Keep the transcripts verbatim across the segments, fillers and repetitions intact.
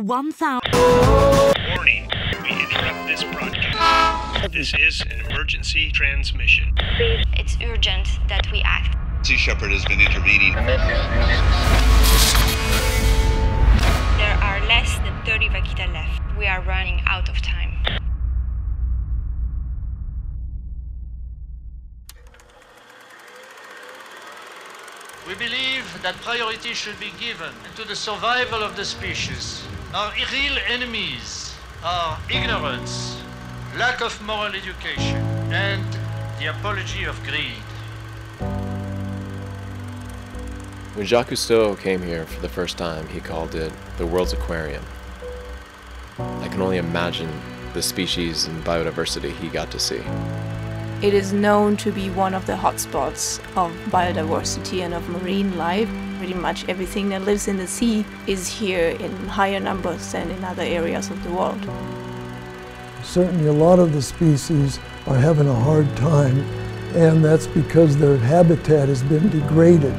one thousand... Warning, we interrupt this broadcast. This is an emergency transmission. Please, it's urgent that we act. Sea Shepherd has been intervening. There are less than thirty Vaquita left. We are running out of time. We believe that priority should be given to the survival of the species. Our real enemies are ignorance, lack of moral education, and the apology of greed. When Jacques Cousteau came here for the first time, he called it the world's aquarium. I can only imagine the species and biodiversity he got to see. It is known to be one of the hotspots of biodiversity and of marine life. Pretty much everything that lives in the sea is here in higher numbers than in other areas of the world. Certainly a lot of the species are having a hard time, and that's because their habitat has been degraded.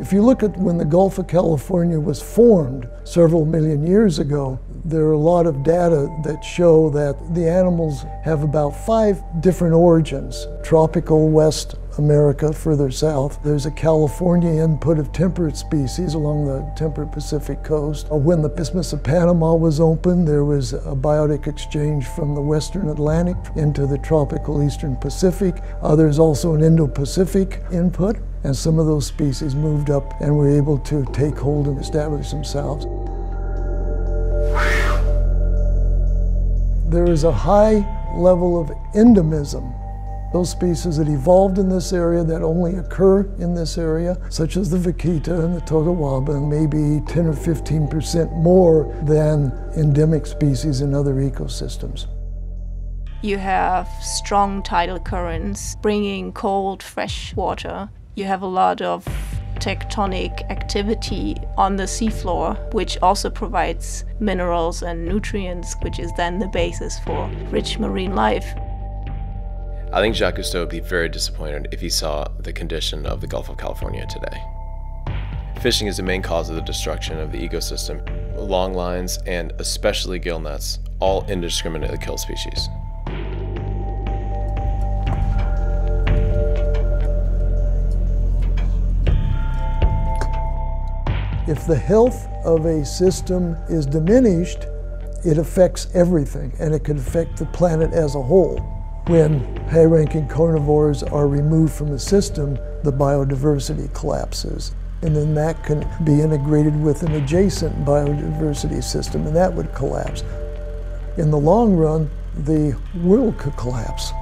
If you look at when the Gulf of California was formed several million years ago, there are a lot of data that show that the animals have about five different origins. Tropical West America, further south, there's a California input of temperate species along the temperate Pacific coast. When the Isthmus of Panama was open, there was a biotic exchange from the western Atlantic into the tropical eastern Pacific. Uh, there's also an Indo-Pacific input. And some of those species moved up and were able to take hold and establish themselves. There is a high level of endemism. Those species that evolved in this area that only occur in this area, such as the Vaquita and the Totoaba, and maybe ten or fifteen percent more than endemic species in other ecosystems. You have strong tidal currents bringing cold, fresh water. You have a lot of tectonic activity on the seafloor, which also provides minerals and nutrients, which is then the basis for rich marine life. I think Jacques Cousteau would be very disappointed if he saw the condition of the Gulf of California today. Fishing is the main cause of the destruction of the ecosystem. Long lines and especially gill nets all indiscriminately kill species. If the health of a system is diminished, it affects everything, and it can affect the planet as a whole. When high-ranking carnivores are removed from the system, the biodiversity collapses, and then that can be integrated with an adjacent biodiversity system, and that would collapse. In the long run, the world could collapse.